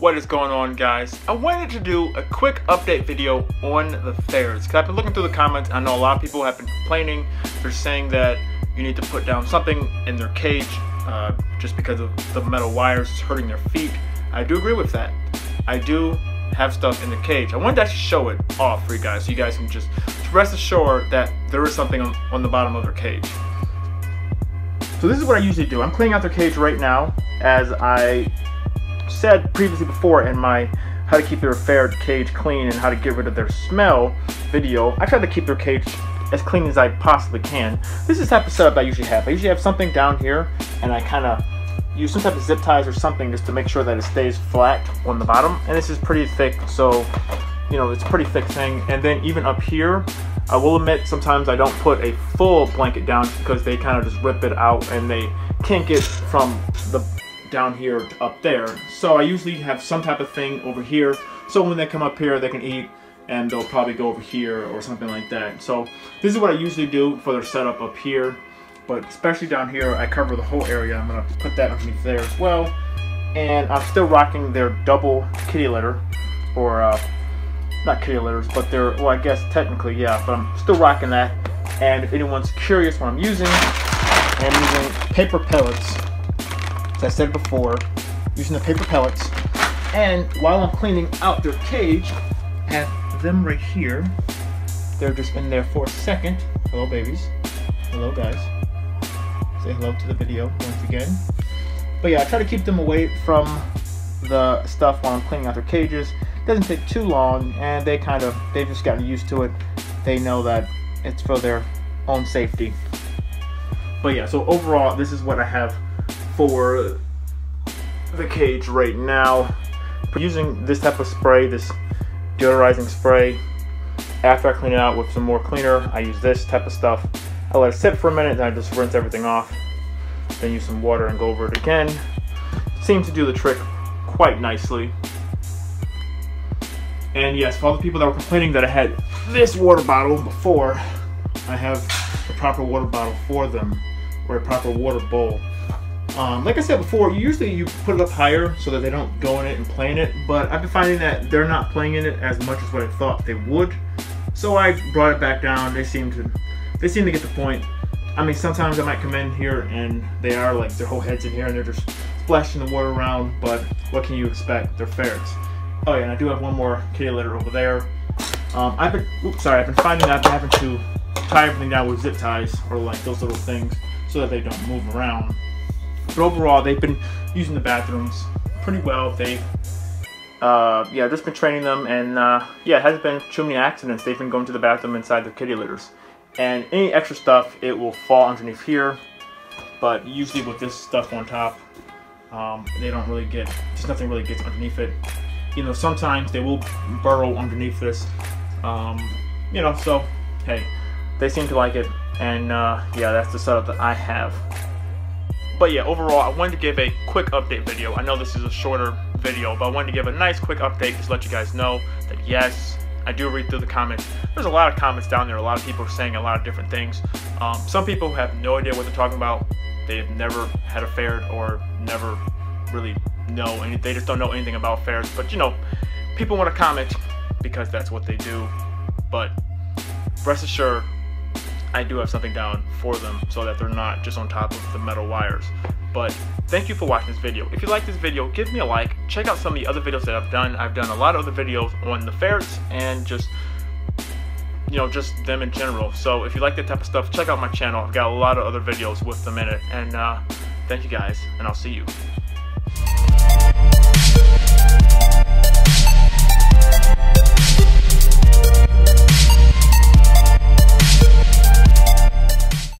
What is going on, guys? I wanted to do a quick update video on the fairs because I've been looking through the comments. I know a lot of people have been complaining. They're saying that you need to put down something in their cage just because of the metal wires is hurting their feet. I do agree with that. I do have stuff in the cage. I wanted to actually show it off for you guys so you guys can just rest assured that there is something on the bottom of their cage. So this is what I usually do. I'm cleaning out their cage right now, as I said previously before in my how to keep their fair cage clean and how to get rid of their smell video. I try to keep their cage as clean as I possibly can. This is the type of setup I usually have. I usually have something down here, and I kind of use some type of zip ties or something just to make sure that it stays flat on the bottom. And this is pretty thick, so you know, it's a pretty thick thing. And then even up here, I will admit sometimes I don't put a full blanket down because they kind of just rip it out and they kink it from the down here to up there. So I usually have some type of thing over here, so when they come up here they can eat and they'll probably go over here or something like that. So this is what I usually do for their setup up here, but especially down here I cover the whole area. I'm gonna put that underneath there as well. And I'm still rocking their double kitty litter, or not kitty litters, but they're, well, I guess technically, yeah, but I'm still rocking that. And if anyone's curious what I'm using paper pellets, as I said before, using the paper pellets. And while I'm cleaning out their cage, I have them right here. They're just in there for a second. Hello, babies. Hello, guys. Say hello to the video once again. But yeah, I try to keep them away from the stuff while I'm cleaning out their cages. Doesn't take too long, and they kind of, they've just gotten used to it. They know that it's for their own safety. But yeah, so overall this is what I have for the cage right now. Using this type of spray, this deodorizing spray, after I clean it out with some more cleaner, I use this type of stuff. I let it sit for a minute, then I just rinse everything off, then use some water and go over it again. Seems to do the trick quite nicely. And yes, for all the people that were complaining that I had this water bottle before, I have the proper water bottle for them, or a proper water bowl. Like I said before, usually you put it up higher so that they don't go in it and play in it, but I've been finding that they're not playing in it as much as what I thought they would. So I brought it back down. They seem to get the point. I mean, sometimes I might come in here and they are like, their whole head's in here and they're just splashing the water around, but what can you expect? They're fairs. Oh yeah, and I do have one more kitty litter over there. I've been finding that I'm having to tie everything down with zip ties, or like those little things, so that they don't move around. But overall, they've been using the bathrooms pretty well. They've, yeah, just been training them, and yeah, it hasn't been too many accidents. They've been going to the bathroom inside their kitty litters. And any extra stuff, it will fall underneath here, but usually with this stuff on top, they don't really get, just nothing really gets underneath it. You know, sometimes they will burrow underneath this, you know, so hey, they seem to like it. And yeah, that's the setup that I have. But yeah, overall I wanted to give a quick update video. I know this is a shorter video, but I wanted to give a nice quick update just to let you guys know that yes, I do read through the comments. There's a lot of comments down there. A lot of people are saying a lot of different things. Some people have no idea what they're talking about. They've never had a fair, or never really know, and they just don't know anything about fairs. But you know, people want to comment because that's what they do. But rest assured, I do have something down for them so that they're not just on top of the metal wires. But thank you for watching this video. If you like this video, give me a like. Check out some of the other videos that I've done. I've done a lot of other videos on the ferrets and just, you know, just them in general. So if you like that type of stuff, check out my channel. I've got a lot of other videos with them in it. And thank you guys, and I'll see you.